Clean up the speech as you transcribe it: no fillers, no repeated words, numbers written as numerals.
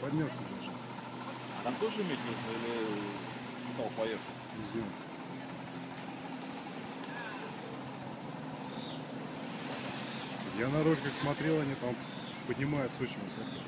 Поднялся даже. А там тоже медь нужно или стал поехать? Зиму. Я на роликах смотрел, они там поднимаются очень высоко.